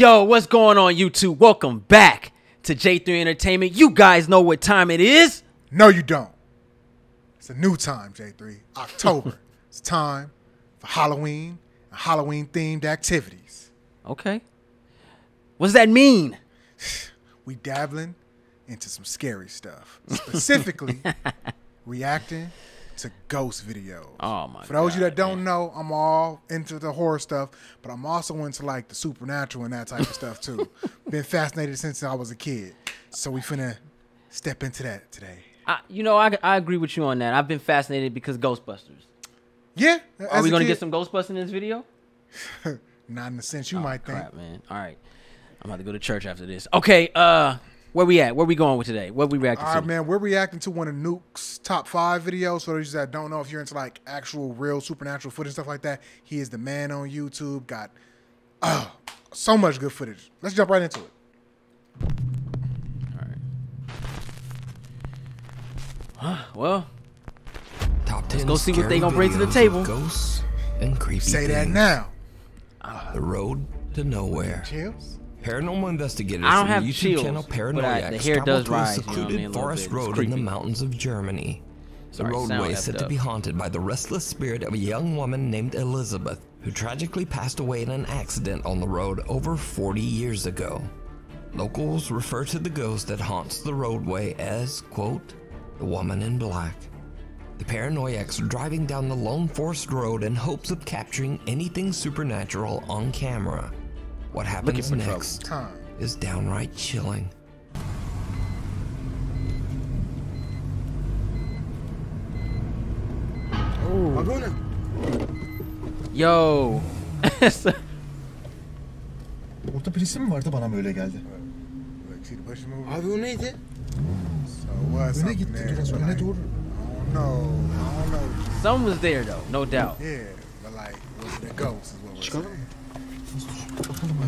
Yo, what's going on, YouTube? Welcome back to J3 Entertainment. You guys know what time it is? No, you don't. It's a new time, J3. October. It's time for Halloween and Halloween-themed activities. Okay. What does that mean? We dabbling into some scary stuff. Specifically, reacting to ghost videos. Oh my God! For those of you that don't know, I'm all into the horror stuff, but I'm also into like the supernatural and that type of stuff too. Been fascinated since I was a kid, so we finna step into that today. I agree with you on that. I've been fascinated because Ghostbusters. Yeah. Are we gonna get some Ghostbusters in this video? Not in the sense you might think, man. All right, I'm about to go to church after this. Okay. Where we at? Where we going with today? What we reacting to? All right, man. We're reacting to one of Nuke's Top 5 videos. So those that don't know, if you're into like actual real supernatural footage, stuff like that, he is the man on YouTube. Got so much good footage. Let's jump right into it. All right. Well, let's go see what they gonna bring to the table. Ghosts and creepy things. Say that now. The road to nowhere. Chills. Paranormal investigators on the YouTube channel Paranoiacs travel to a secluded forest road in the mountains of Germany. The roadway is said to be haunted by the restless spirit of a young woman named Elizabeth, who tragically passed away in an accident on the road over 40 years ago. Locals refer to the ghost that haunts the roadway as, quote, the woman in black. The Paranoiacs are driving down the lone forest road in hopes of capturing anything supernatural on camera. What happens next is downright chilling. Ooh. Yo. Orta birisi mi vardı, bana böyle geldi? Abi o neydi? Öne gitti biraz, öne doğru. I don't know. Someone was there though, no doubt. Yeah, but like, the ghost is what we're saying.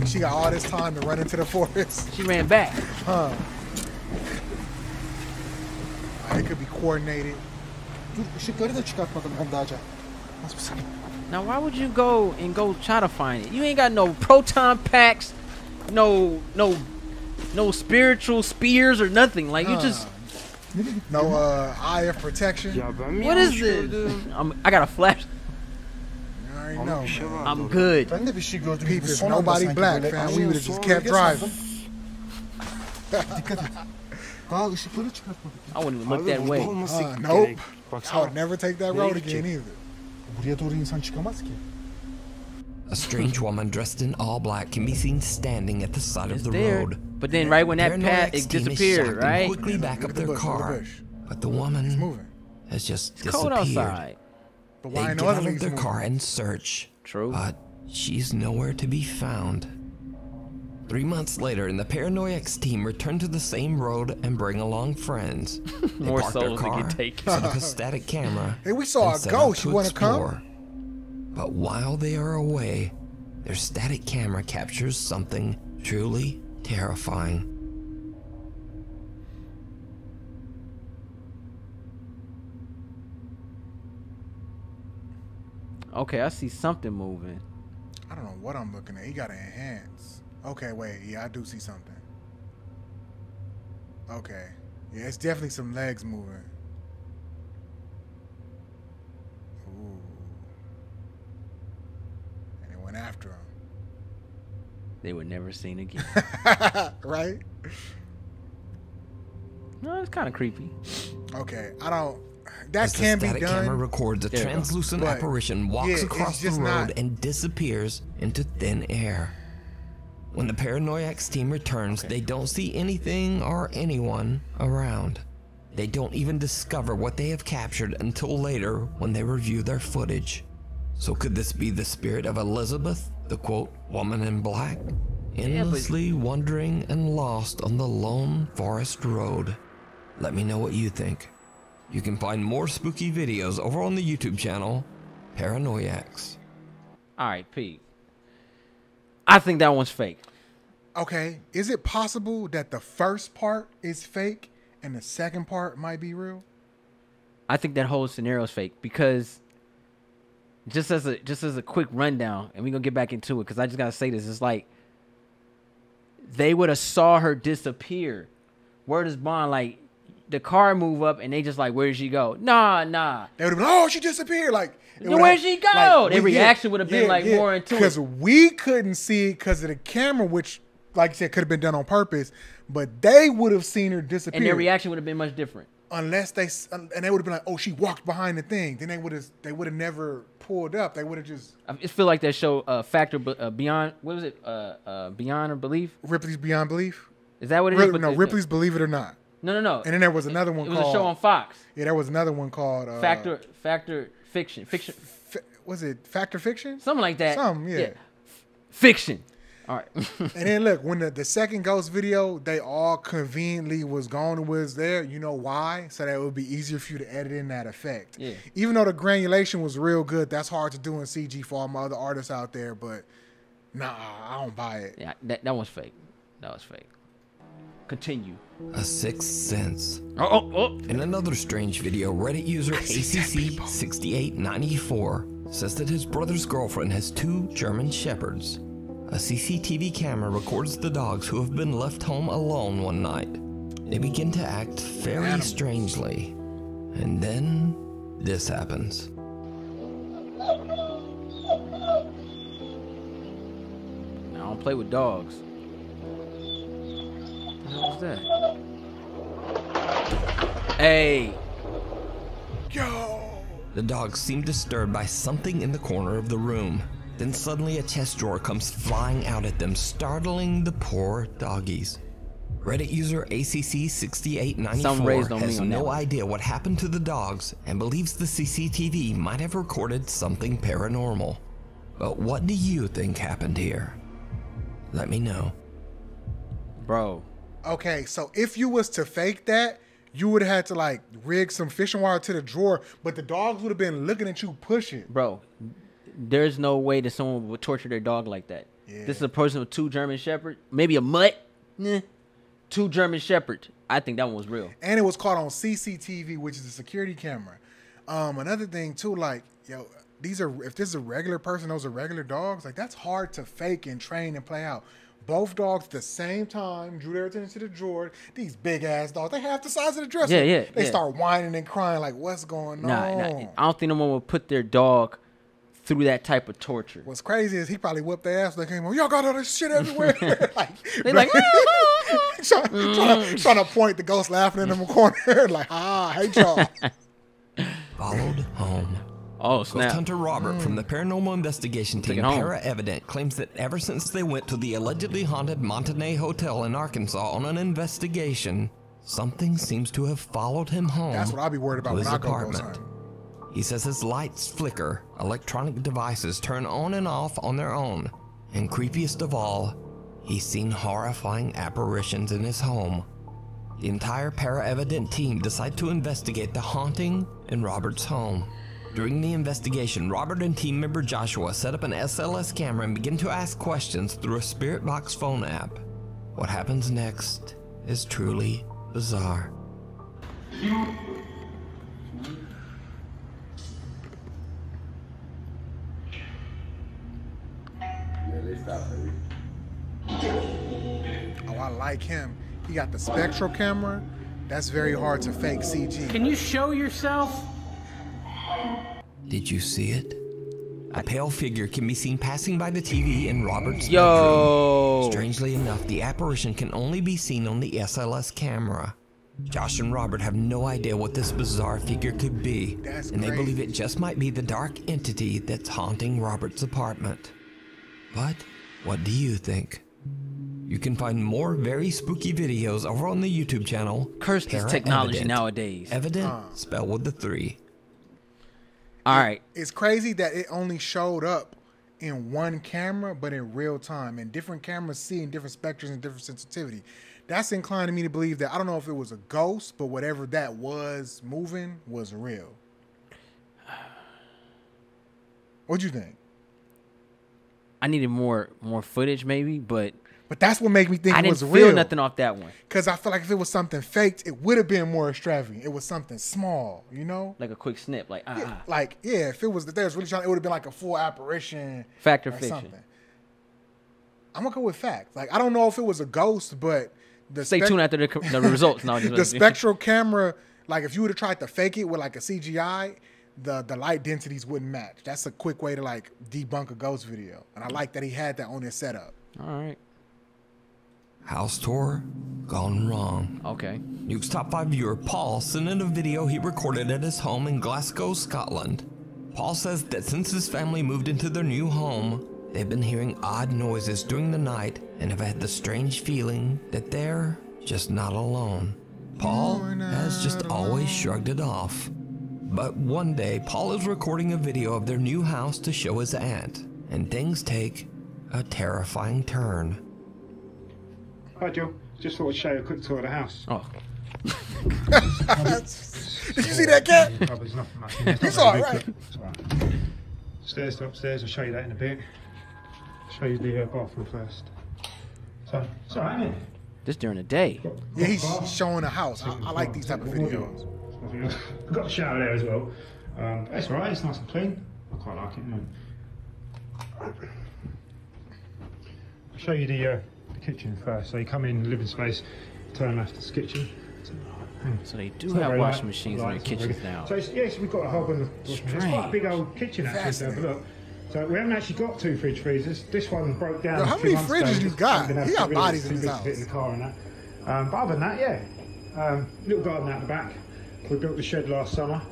She got all this time to run into the forest. She ran back. Huh. It could be coordinated. Now why would you go and try to find it? You ain't got no proton packs, no spiritual spears or nothing. Like you just no eye of protection. What is this? I got a flash. No, I'm good. There's nobody black, fam. We would have just kept driving. I wouldn't even look that way. Nope. I would never take that road again either. A strange woman dressed in all black can be seen standing at the side of the road. But then right when that path, it disappeared, right? Quickly back up their car. But the woman has just disappeared. It's cold outside. They get out of their car and search, but she's nowhere to be found. 3 months later, and the Paranoiacs team return to the same road and bring along friends. They park their car, set up a static camera, hey, we saw a ghost. You want to come? But while they are away, their static camera captures something truly terrifying. Okay, I see something moving. I don't know what I'm looking at. He got to enhance. Okay, wait. Yeah, I do see something. Okay. Yeah, it's definitely some legs moving. Ooh. And it went after him. They were never seen again. Right? No, it's kind of creepy. Okay, I don't... That can be done. The camera records a translucent apparition walks across the road and disappears into thin air. When the Paranoiacs team returns, they don't see anything or anyone around. They don't even discover what they have captured until later when they review their footage. So could this be the spirit of Elizabeth, the quote, woman in black, endlessly wandering and lost on the lone forest road? Let me know what you think. You can find more spooky videos over on the YouTube channel, Paranoiacs. All right, Pete. I think that one's fake. Okay, is it possible that the first part is fake and the second part might be real? I think that whole scenario is fake because just as a quick rundown, and we're gonna get back into it because I just gotta say this. It's like they would have saw her disappear. Word is bond, like the car move up and they just like, where'd she go? Nah. They would have been, oh, she disappeared. Like, where'd she go? Like, their reaction would have been more into it. Because we couldn't see it because of the camera, which, like you said, could have been done on purpose, but they would have seen her disappear. And their reaction would have been much different. Unless they, and they would have been like, oh, she walked behind the thing. Then they would have never pulled up. They would have just. I feel like that show, Beyond, what was it? Beyond or Belief? Ripley's Beyond Belief. Is that what it is? No, Ripley's Believe It or Not. No. And then there was another one. It was a show on Fox. Yeah, there was another one called Factor Fiction. Was it Factor Fiction? Something like that. Something, yeah. Fiction. All right. And then look, when the second ghost video, they all conveniently was gone and was there. You know why? So that it would be easier for you to edit in that effect. Yeah. Even though the granulation was real good, that's hard to do in CG for all my other artists out there. But nah, I don't buy it. Yeah, that one's fake. That was fake. Continue. A sixth sense. In another strange video, Reddit user ACC6894 says that his brother's girlfriend has 2 German shepherds. A CCTV camera records the dogs who have been left home alone one night. They begin to act very strangely. And then this happens. I don't play with dogs. What the hell was that? Hey! Yo! The dogs seem disturbed by something in the corner of the room. Then suddenly a chest drawer comes flying out at them, startling the poor doggies. Reddit user ACC6894 has no idea what happened to the dogs and believes the CCTV might have recorded something paranormal. But what do you think happened here? Let me know. Bro. Okay, so if you was to fake that, you would have had to like rig some fishing wire to the drawer, but the dogs would have been looking at you pushing. Bro. There's no way that someone would torture their dog like that. Yeah. This is a person with 2 German Shepherds, maybe a mutt. 2 German Shepherds. I think that one was real. And it was caught on CCTV, which is a security camera. Another thing too, like, yo, these are, if this is a regular person, those are regular dogs. Like, that's hard to fake and train and play out. Both dogs at the same time drew their attention to the drawer. These big ass dogs, they half the size of the dresser. Yeah. They start whining and crying, like, what's going on? Nah, I don't think no one would put their dog through that type of torture. What's crazy is he probably whooped their ass when they came on. Y'all got all this shit everywhere. They're like, trying to point the ghost laughing in the corner. Like, I hate y'all. Followed home. Oh, snap. Ghost hunter Robert from the paranormal investigation team, Para Evident, claims that ever since they went to the allegedly haunted Montanay Hotel in Arkansas on an investigation, something seems to have followed him home. That's what I'll be worried about when I go ghost hunting. He says his lights flicker, electronic devices turn on and off on their own, and creepiest of all, he's seen horrifying apparitions in his home. The entire Para Evident team decide to investigate the haunting in Robert's home. During the investigation, Robert and team member Joshua set up an SLS camera and begin to ask questions through a Spirit Box phone app. What happens next is truly bizarre. Oh, I like him. He got the spectral camera. That's very hard to fake CG. Can you show yourself? Did you see it? A pale figure can be seen passing by the TV in Robert's bedroom. Strangely enough, the apparition can only be seen on the SLS camera. Josh and Robert have no idea what this bizarre figure could be, and they believe it just might be the dark entity that's haunting Robert's apartment. But what do you think? You can find more very spooky videos over on the YouTube channel. Curse this technology nowadays. Evident, spelled with the 3. All right. It's crazy that it only showed up in one camera, but in real time. And different cameras seeing different spectrums and different sensitivity. That's inclining me to believe that, I don't know if it was a ghost, but whatever that was moving was real. What'd you think? I needed more footage maybe, but that's what made me think it was real. I didn't feel nothing off that one. Because I feel like if it was something faked, it would have been more extravagant. It was something small, you know? Like a quick snip, like, if it was really trying, it would have been like a full apparition. Factor fiction. Something. I'm gonna go with facts. Like, I don't know if it was a ghost, but the stay tuned after the results. No, the spectral camera, like if you would have tried to fake it with like a CGI, the light densities wouldn't match. That's a quick way to like debunk a ghost video, and I like that he had that on his setup. All right. House tour gone wrong. Okay. Nuke's Top 5 viewer Paul sent in a video he recorded at his home in Glasgow, Scotland. Paul says that since his family moved into their new home, they've been hearing odd noises during the night and have had the strange feeling that they're just not alone. Paul has just always shrugged it off. But one day, Paul is recording a video of their new house to show his aunt, and things take a terrifying turn. Hi Joe, just thought I'd show you a quick tour of the house. Oh. Did you see that cat? You saw it, right? Stairs to upstairs, I'll show you that in a bit. I'll show you the bathroom first. So, it's alright, isn't it? Just during the day. Yeah, he's showing the house. I like these type of videos. I've got a shower there as well. It's alright, it's nice and clean. I quite like it. I'll show you the kitchen first. So you come in the living space, turn left, it's the kitchen. So they do have washing machines in their kitchens now. So yes, we've got a whole bunch of washing machines. It's quite a big old kitchen actually, have a look. So we haven't actually got two fridge freezers. This one broke down. Yo, how many fridges you got? You got bodies in the house. In the car and that. But other than that, yeah. Little garden out the back. We built the shed last summer.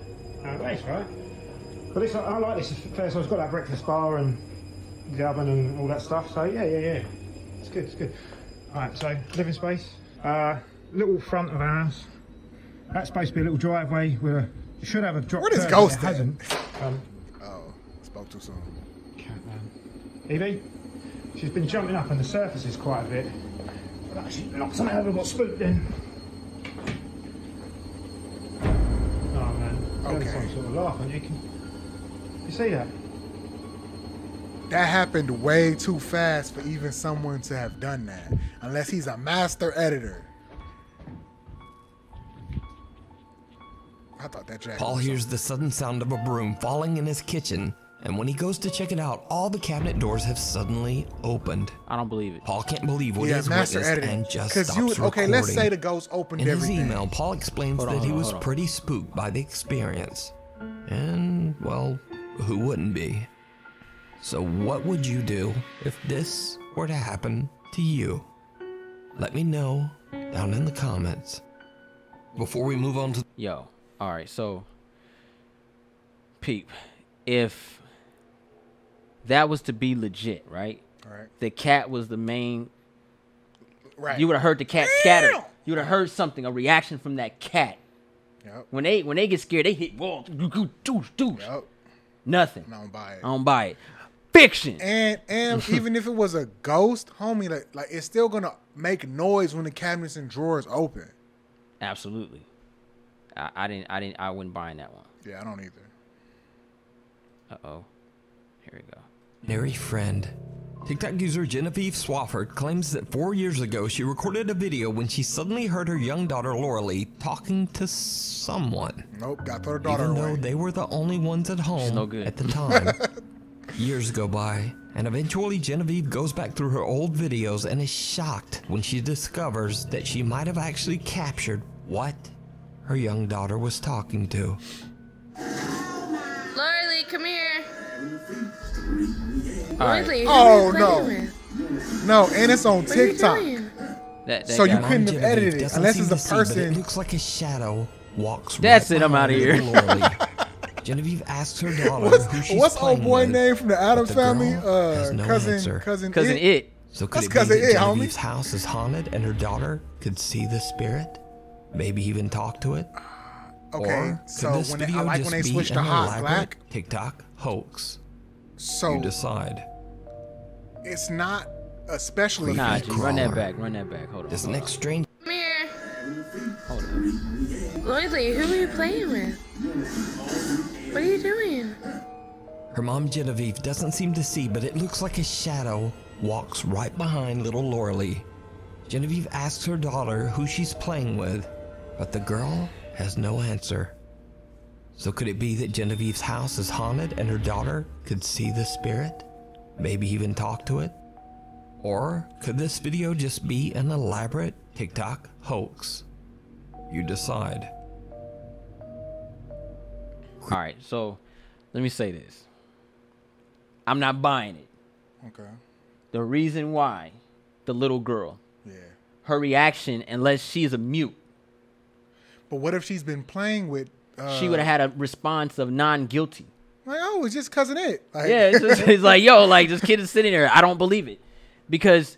That's right. But this, I like this affair, so it's got that breakfast bar and the oven and all that stuff. So yeah. It's good, it's good. Alright, so living space. Little front of our house. That's supposed to be a little driveway. We should have a drop. Where is ghost? It hasn't. Oh, spoke too soon. Evie, she's been jumping up on the surfaces quite a bit. But actually, knocked something over, got spooked in. Oh man, okay. That's some sort of laugh, and you see that? That happened way too fast for even someone to have done that, unless he's a master editor. I thought that jacket. Paul hears the sudden sound of a broom falling in his kitchen, and when he goes to check it out, all the cabinet doors have suddenly opened. I don't believe it. Paul can't believe what he's witnessed and just stops recording. Okay, let's say the ghost opened everything. In his email, Paul explains that he was pretty spooked by the experience. And, well, who wouldn't be? So what would you do if this were to happen to you? Let me know down in the comments. Before we move on to... Yo. All right, so, peep, if that was to be legit, right? All right. The cat was the main, right? You would have heard the cat scatter. You would have heard something, a reaction from that cat. Yep. When they get scared, they hit walls. Yep. Nothing. I don't buy it. I don't buy it. Fiction. And even if it was a ghost, homie, like it's still gonna make noise when the cabinets and drawers open. Absolutely. I wouldn't buy in that one. Yeah, I don't either. Uh-oh. Here we go. Very friend. TikTok user Genevieve Swafford claims that 4 years ago, she recorded a video when she suddenly heard her young daughter, Lorally, talking to someone. Nope, got her daughter away. Even though they were the only ones at home at the time. Years go by, and eventually Genevieve goes back through her old videos and is shocked when she discovers that she might have actually captured what her young daughter was talking to. Lorally, come here. Lorally, oh no. No, and it's on TikTok. So you couldn't have edited it unless it's a person. It looks like a shadow walks. That's it, I'm out of here. Genevieve asks her daughter who she's what's old boy name from the Addams Family? Cousin It. So could it be that Genevieve's house is haunted and her daughter could see the spirit? Maybe even talk to it. Okay, or so this when video I like just when they switch to hot black TikTok hoax. So you decide. It's not especially. Nah, just run that back. Run that back. Hold on. This next strange. Come here. Hold on. Lorally, who are you playing with? What are you doing? Her mom Genevieve doesn't seem to see, but it looks like a shadow walks right behind little Lorally. Genevieve asks her daughter who she's playing with. But the girl has no answer. So could it be that Genevieve's house is haunted and her daughter could see the spirit? Maybe even talk to it? Or could this video just be an elaborate TikTok hoax? You decide. Alright, so let me say this. I'm not buying it. Okay. The reason why, the little girl, yeah, her reaction, unless she's a mute. But what if she's been playing with... she would have had a response of non-guilty. Like, oh, it's just Cousin It. Like, yeah, it's like, yo, like, this kid is sitting there. I don't believe it. Because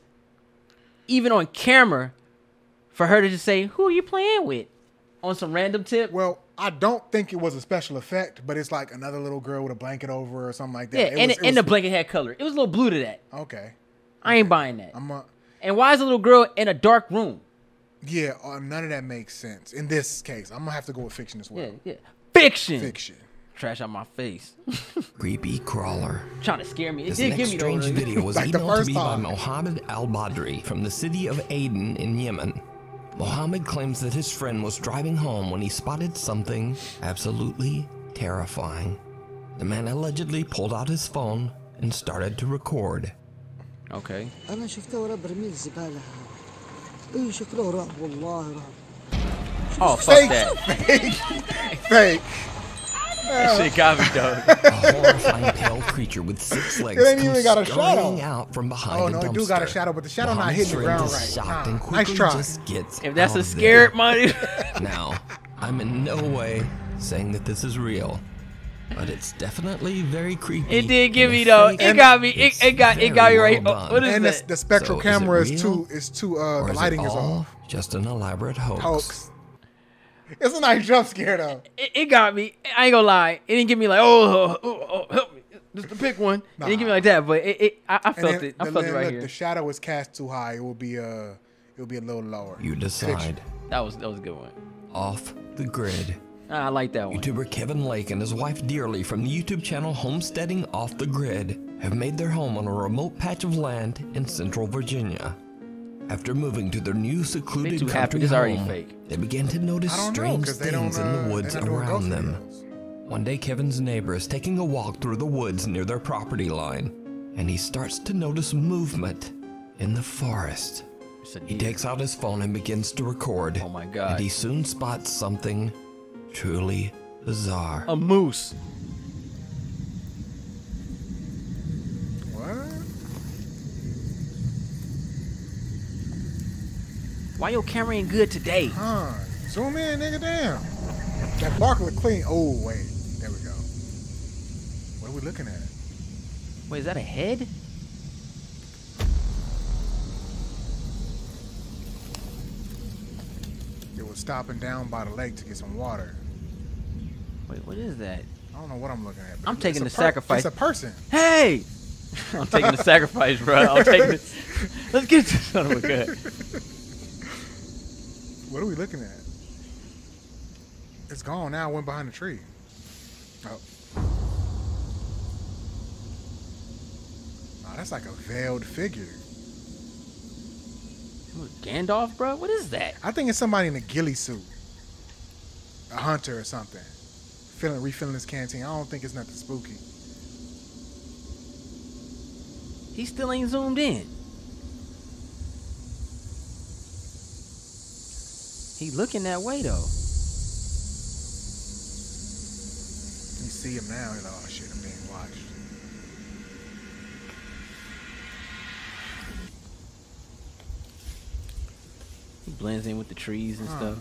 even on camera, for her to just say, who are you playing with? On some random tip. Well, I don't think it was a special effect, but it's like another little girl with a blanket over her or something like that. Yeah, and the blanket had color. It was a little blue to that. Okay. I ain't buying that. And why is a little girl in a dark room? Yeah, none of that makes sense. In this case, I'm going to have to go with fiction as well. Yeah, yeah. Fiction! Fiction. Trash out my face. Creepy crawler. Trying to scare me. It did give me the strange video was like emailed to me by Mohammed Al-Badri from the city of Aden in Yemen. Mohammed claims that his friend was driving home when he spotted something absolutely terrifying. The man allegedly pulled out his phone and started to record. Okay. Oh, fuck that. Fake. That shit got me, dog. A horrifying pale creature with six legs comes scurrying out from behind the dumpster. Oh, no, it do got a shadow, but the shadow not hitting the ground right. Nice try. If that's a scared money. Now, I'm in no way saying that this is real, but it's definitely very creepy. It did give me though. It got me. It got me right. Oh, what is that? The spectral camera is too. The lighting is off. Just an elaborate hoax. It's a nice jump scare though. It got me. I ain't gonna lie. It didn't give me like oh help me, just to pick one. Nah. It didn't give me like that, but I felt it. I felt it right here. The shadow was cast too high. It will be a little lower. You decide. That was a good one. Off the grid. I like that one. YouTuber Kevin Lake and his wife Dearly from the YouTube channel Homesteading Off the Grid have made their home on a remote patch of land in central Virginia. After moving to their new secluded country home, they began to notice strange things in the woods around them. One day, Kevin's neighbor is taking a walk through the woods near their property line, and he starts to notice movement in the forest. He takes out his phone and begins to record. Oh my God. And he soon spots something truly bizarre. A moose. What? Why your camera ain't good today? Huh? Zoom in, nigga, damn. That marker was clean. Oh, wait. There we go. What are we looking at? Wait, is that a head? It was stopping down by the lake to get some water. Wait, what is that? I don't know what I'm looking at. I'm taking the sacrifice. It's a person. Hey! I'm taking the sacrifice, bro. I'm taking it. Let's get to son of a gun. What are we looking at? It's gone now. It went behind the tree. Oh. Oh, that's like a veiled figure. Gandalf, bro? What is that? I think it's somebody in a ghillie suit. A hunter or something. Refilling his canteen. I don't think it's nothing spooky. He still ain't zoomed in. He looking that way, though. You see him now. And, oh, shit, I'm being watched. He blends in with the trees and stuff.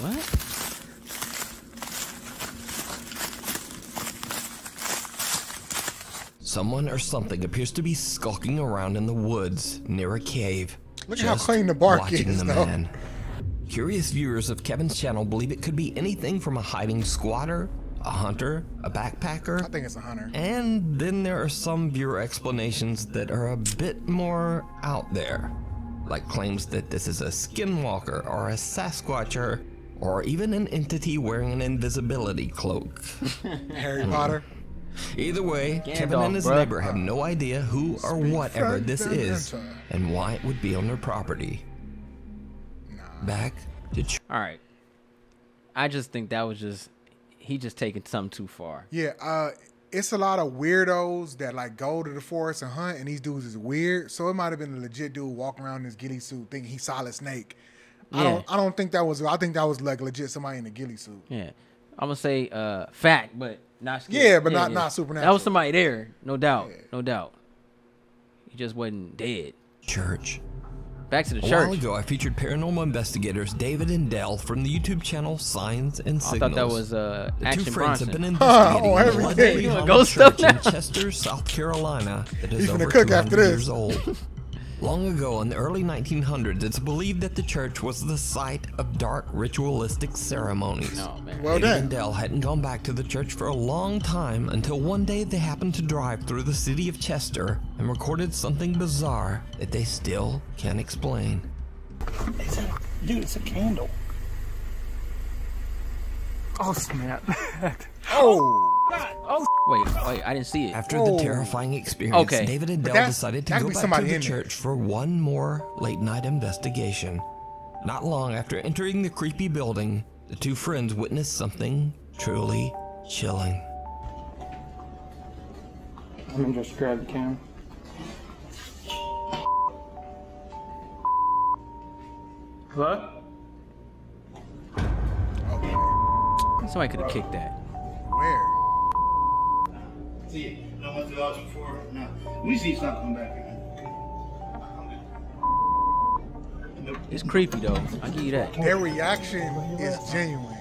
What? Someone or something appears to be skulking around in the woods near a cave. Look at how clean the bark is, watching the man. Curious viewers of Kevin's channel believe it could be anything from a hiding squatter, a hunter, a backpacker. I think it's a hunter. And then there are some viewer explanations that are a bit more out there, like claims that this is a skinwalker or a Sasquatcher or even an entity wearing an invisibility cloak. Harry Potter. Either way, Kevin and his neighbor have no idea who or whatever this is and why it would be on their property. Back to... All right. I just think that was just, he just taking something too far. Yeah, it's a lot of weirdos that like go to the forest and hunt, and these dudes is weird. So it might have been a legit dude walking around in his ghillie suit thinking he's Solid Snake. Yeah. I don't think that was. I think that was like legit somebody in a ghillie suit. Yeah, I'm gonna say fact, but not scary. Yeah, but yeah, not supernatural. That was somebody there, no doubt, yeah. No doubt. He just wasn't dead. Church. Back to the church. A while ago, I featured paranormal investigators David and Dell from the YouTube channel Signs and Signals. I thought that was the Action two friends Bronson. Have been investigating one day a church in Chester, South Carolina, that is over 200 years old. Long ago, in the early 1900s, it's believed that the church was the site of dark ritualistic ceremonies. Oh, man. Well, David and Dell hadn't gone back to the church for a long time until one day they happened to drive through the city of Chester and recorded something bizarre that they still can't explain. Dude, it's a candle. Oh, snap. Oh! Oh, wait, I didn't see it. After the terrifying experience, okay. David and Dell decided to go back to the church for one more late-night investigation. Not long after entering the creepy building, the two friends witnessed something truly chilling. Let me just grab the camera. Hello? Okay. Somebody could have kicked that. Where? See it. I went through ours before. No. We see it's not coming back again. Nope. It's creepy though. I give you that. Their reaction is genuine.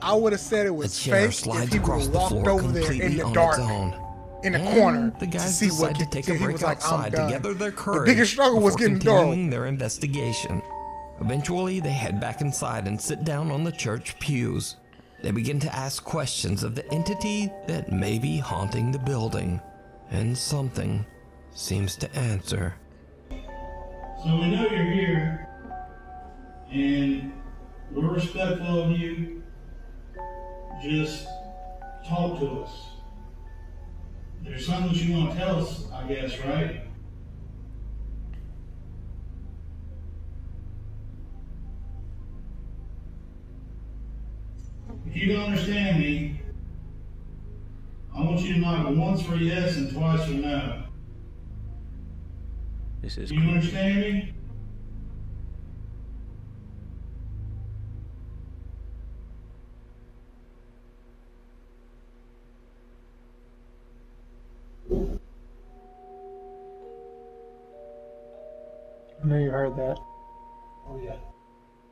I would have said it was fake if he would have walked over there in the dark, in the corner, the guys to see what to take a break outside to gather their courage. The biggest struggle was getting dark. Their investigation. Eventually, they head back inside and sit down on the church pews. They begin to ask questions of the entity that may be haunting the building, and something seems to answer. So we know you're here, and we're respectful of you. Just talk to us. There's something that you want to tell us, I guess, right? If you don't understand me, I want you to knock once for yes and twice for no. This is. Do you understand me? I know you heard that. Oh yeah.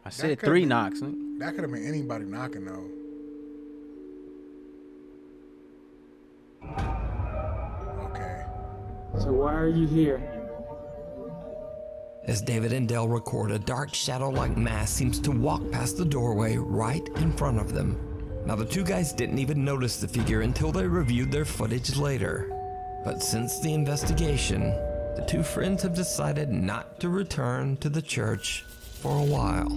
I said three knocks. That could have been anybody knocking though. Okay. So why are you here? As David and Dell record, a dark shadow-like mass seems to walk past the doorway right in front of them. Now the two guys didn't even notice the figure until they reviewed their footage later. But since the investigation, the two friends have decided not to return to the church for a while.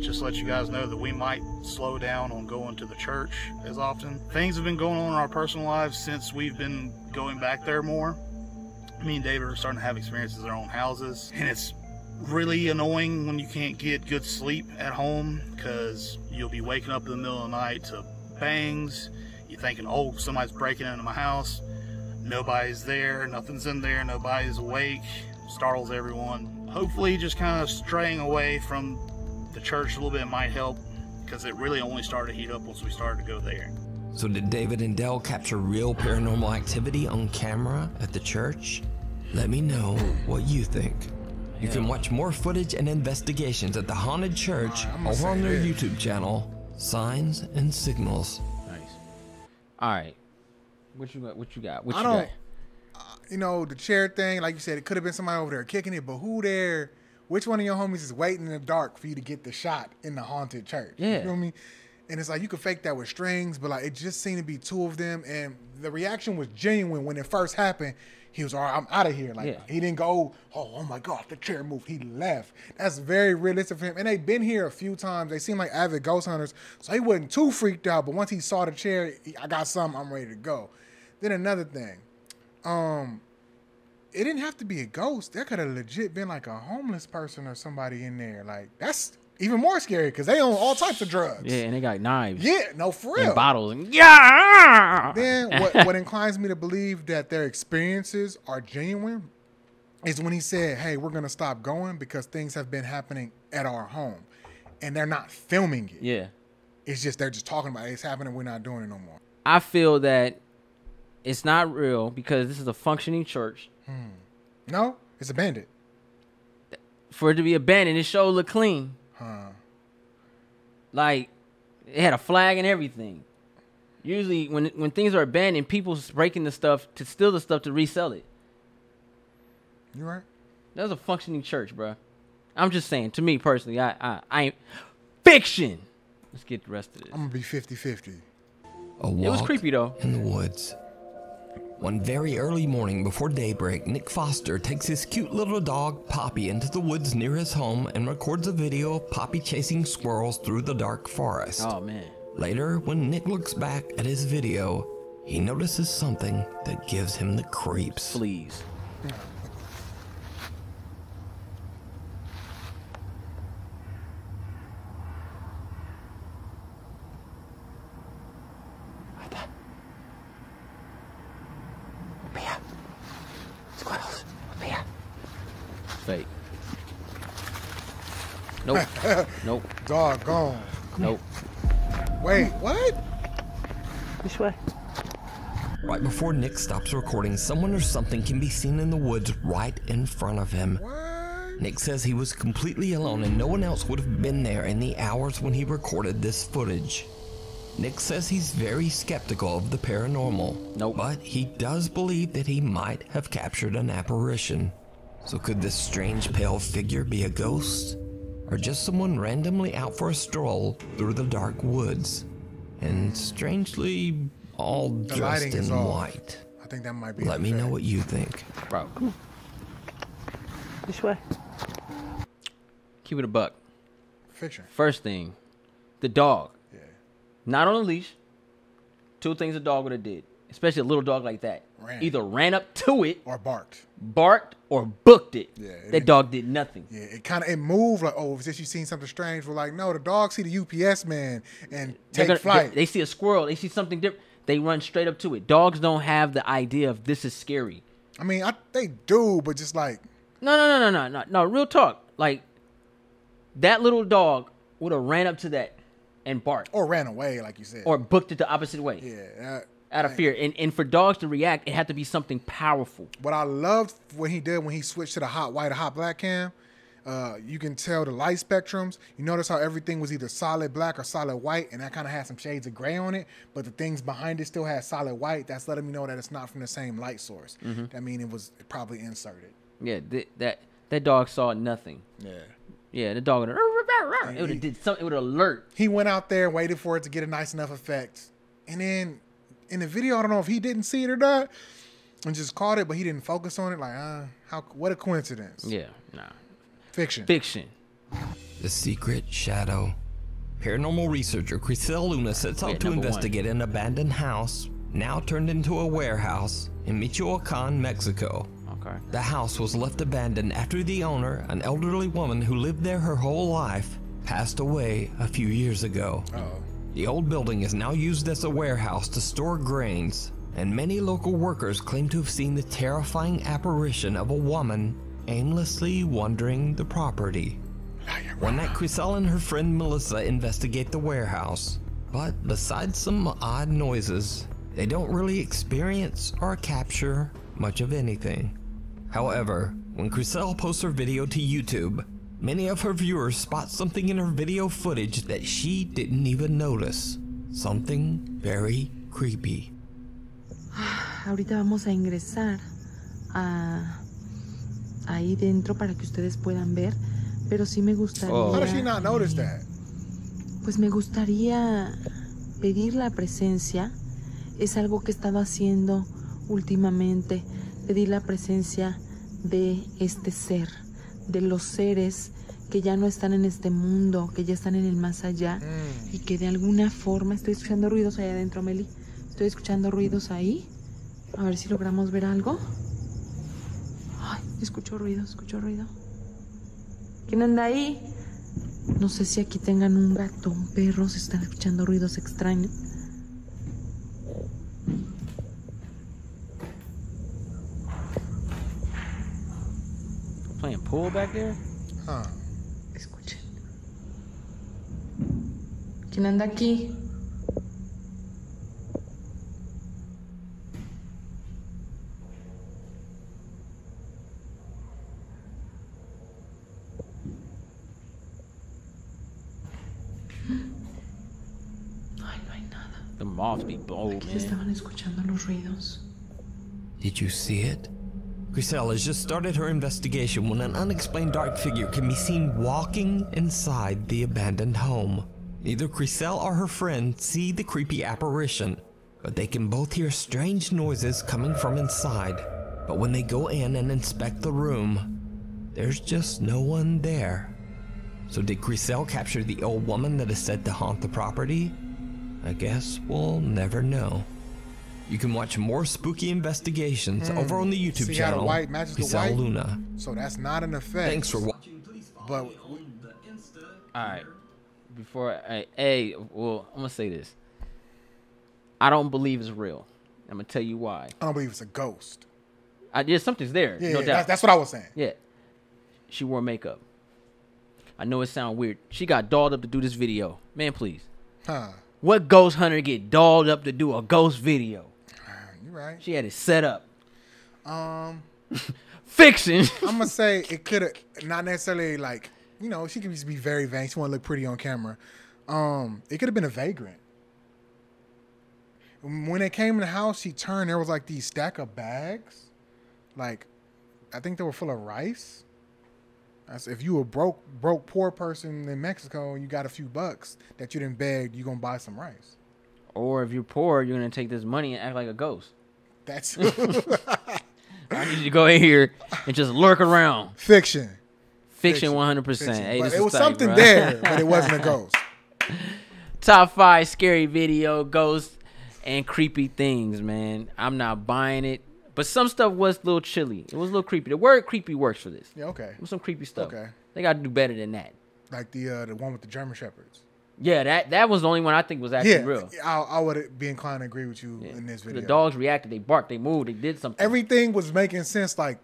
Just let you guys know that we might slow down on going to the church as often. Things have been going on in our personal lives since we've been going back there more. Me and David are starting to have experiences in our own houses, and it's really annoying when you can't get good sleep at home because you'll be waking up in the middle of the night to bangs. You're thinking, oh, somebody's breaking into my house. Nobody's there, nothing's in there, nobody's awake. Startles everyone. Hopefully just kind of straying away from the church a little bit might help, because it really only started to heat up once we started to go there. So did David and Dell capture real paranormal activity on camera at the church? Let me know what you think. You can watch more footage and investigations at the haunted church over on their YouTube channel, Signs and Signals. Nice. All right. What you got? What you got? What you got? You know, the chair thing, like you said, it could have been somebody over there kicking it, but who there? Which one of your homies is waiting in the dark for you to get the shot in the haunted church? Yeah. You know what I mean? And it's like, you could fake that with strings, but like, it just seemed to be two of them. And the reaction was genuine. When it first happened, he was, all right, I'm out of here. Like, he didn't go, oh my God, the chair moved. He left. That's very realistic for him. And they've been here a few times. They seem like avid ghost hunters. So he wasn't too freaked out. But once he saw the chair, I got something, I'm ready to go. Then another thing. It didn't have to be a ghost. That could have legit been like a homeless person or somebody in there. Like, that's even more scary because they own all types of drugs. Yeah, and they got knives. Yeah, no, for real. And bottles. And yeah. Then what inclines me to believe that their experiences are genuine is when he said, hey, we're going to stop going because things have been happening at our home. And they're not filming it. Yeah. It's just they're just talking about it. It's happening. We're not doing it no more. I feel that it's not real because this is a functioning church. Hmm. No, it's abandoned. For it to be abandoned, it sure looked clean. Huh. Like, it had a flag and everything. Usually, when things are abandoned, people's breaking the stuff to steal the stuff to resell it. You right? That was a functioning church, bro. I'm just saying, to me personally, I ain't... Fiction! Let's get the rest of this. I'm gonna be 50-50. A walk. It was creepy, though. In the woods. One very early morning before daybreak, Nick Foster takes his cute little dog, Poppy, into the woods near his home and records a video of Poppy chasing squirrels through the dark forest. Oh, man. Later, when Nick looks back at his video, he notices something that gives him the creeps. Please. Fake. Nope. Nope. Doggone. Nope. Wait, what? This way. Right before Nick stops recording, someone or something can be seen in the woods right in front of him. What? Nick says he was completely alone and no one else would have been there in the hours when he recorded this footage. Nick says he's very skeptical of the paranormal. Nope. But he does believe that he might have captured an apparition. So could this strange pale figure be a ghost? Or just someone randomly out for a stroll through the dark woods? And strangely, all dressed in white. I think that might be. Let me know what you think. Bro, come on. This way. Keep it a buck. Fiction. First thing, the dog. Yeah. Not on a leash. Two things a dog would have did. Especially a little dog like that. Either ran up to it. Or barked. Barked or booked it. Yeah, that dog did nothing. Yeah, it moved like, oh, since you seen something strange, we're like, no, the dog see the UPS man and take flight. They see a squirrel. They see something different. They run straight up to it. Dogs don't have the idea of this is scary. I mean, they do, but just like. No, real talk. Like, that little dog would have ran up to that and barked. Or ran away, like you said. Or booked it the opposite way. Yeah, out of fear. And for dogs to react, it had to be something powerful. What I loved when he did, when he switched to the hot white or hot black cam, you can tell the light spectrums. You notice how everything was either solid black or solid white, and that kind of had some shades of gray on it, but the things behind it still had solid white. That's letting me know that it's not from the same light source. Mm-hmm. That means it was probably inserted. Yeah, that dog saw nothing. Yeah. Yeah, the dog would have... It would have did something. It would alert. He went out there and waited for it to get a nice enough effect, and then... in the video, I don't know if he didn't see it or not and just caught it, but he didn't focus on it. Like, what a coincidence. Yeah, nah. Fiction. Fiction. The Secret Shadow. Paranormal researcher Chriselle Luna sets out to investigate an abandoned house, now turned into a warehouse, in Michoacan, Mexico. Okay. The house was left abandoned after the owner, an elderly woman who lived there her whole life, passed away a few years ago. Uh-oh. The old building is now used as a warehouse to store grains, and many local workers claim to have seen the terrifying apparition of a woman aimlessly wandering the property. One night, Chriselle and her friend Melissa investigate the warehouse, but besides some odd noises, they don't really experience or capture much of anything. However, when Chriselle posts her video to YouTube, many of her viewers spot something in her video footage that she didn't even notice. Something very creepy. Ahorita vamos a ingresar ahí dentro para que ustedes puedan ver, pero sí me gustaría. How does she not notice that? Pues me gustaría pedir la presencia. Es algo que he estado haciendo últimamente. Pedir la presencia de este ser. De los seres que ya no están en este mundo, que ya están en el más allá, y que de alguna forma... Estoy escuchando ruidos allá adentro, Meli. Estoy escuchando ruidos ahí. A ver si logramos ver algo. Ay, escucho ruido, escucho ruido. ¿Quién anda ahí? No sé si aquí tengan un gato, un perro, se están escuchando ruidos extraños. Playing pool back there? Huh. Escuchen. ¿Quién anda aquí? Aquí estaban escuchando los ruidos. Did you see it? Chriselle has just started her investigation when an unexplained dark figure can be seen walking inside the abandoned home. Neither Chriselle or her friend see the creepy apparition, but they can both hear strange noises coming from inside. But when they go in and inspect the room, there's just no one there. So did Chriselle capture the old woman that is said to haunt the property? I guess we'll never know. You can watch more spooky investigations over on the YouTube channel. The white matches the white. Luna. So that's not an effect. Thanks for watching. But alright, before I, well, I'm gonna say this. I don't believe it's real. I'm gonna tell you why. I don't believe it's a ghost. Yeah, something's there. Yeah, no doubt. That's what I was saying. Yeah, she wore makeup. I know it sounds weird. She got dolled up to do this video. Man, please. Huh. What ghost hunter get dolled up to do a ghost video? You're right. She had it set up. Fiction. I'm gonna say it could have not necessarily, like, you know, she could just be very vain. She want to look pretty on camera. It could have been a vagrant. When they came in the house, she turned. There was like these stack of bags, like I think they were full of rice. If you a broke poor person in Mexico and you got a few bucks that you didn't beg, you're going to buy some rice. Or if you're poor, you're going to take this money and act like a ghost. That's I need you to go in here and just lurk around. Fiction. Fiction, 100%. Fiction. Hey, but it was tight, something bro. There, but it wasn't a ghost. Top 5 scary video, ghosts, and creepy things, man. I'm not buying it. But some stuff was a little chilly. It was a little creepy. The word creepy works for this. Yeah, okay. Some creepy stuff. Okay. They got to do better than that. Like the one with the German Shepherds. Yeah, that was the only one I think was actually real. I would be inclined to agree with you in this video. The dogs reacted. They barked. They moved. They did something. Everything was making sense. Like,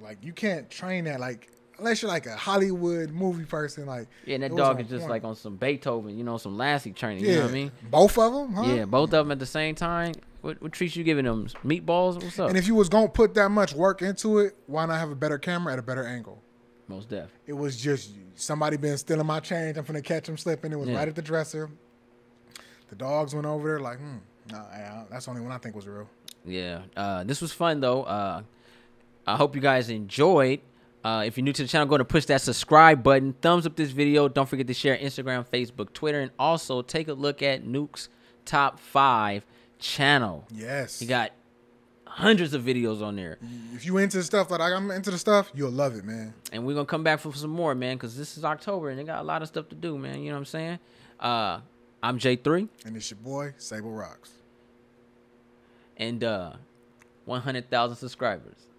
like you can't train that. Like, unless you're like a Hollywood movie person. Like, yeah, and that dog is just like on some Beethoven, you know, some Lassie training. Yeah. You know what I mean? Both of them, huh? Yeah, both of them at the same time. What treats you giving them? Meatballs? What's up? And if you was going to put that much work into it, why not have a better camera at a better angle? Most deaf. It was just somebody been stealing my change. I'm finna catch him slipping. It was right at the dresser. The dogs went over there like, nah, that's the only one I think was real. Yeah. This was fun, though. I hope you guys enjoyed. If you're new to the channel, go ahead and push that subscribe button. Thumbs up this video. Don't forget to share Instagram, Facebook, Twitter. And also take a look at Nuke's Top 5. Channel. Yes, you got hundreds of videos on there. If you into stuff like I'm into the stuff, you'll love it, man. And we're gonna come back for some more, man, because this is October and they got a lot of stuff to do, man. You know what I'm saying? I'm J3 and it's your boy Sable Rocks, and 100,000 subscribers.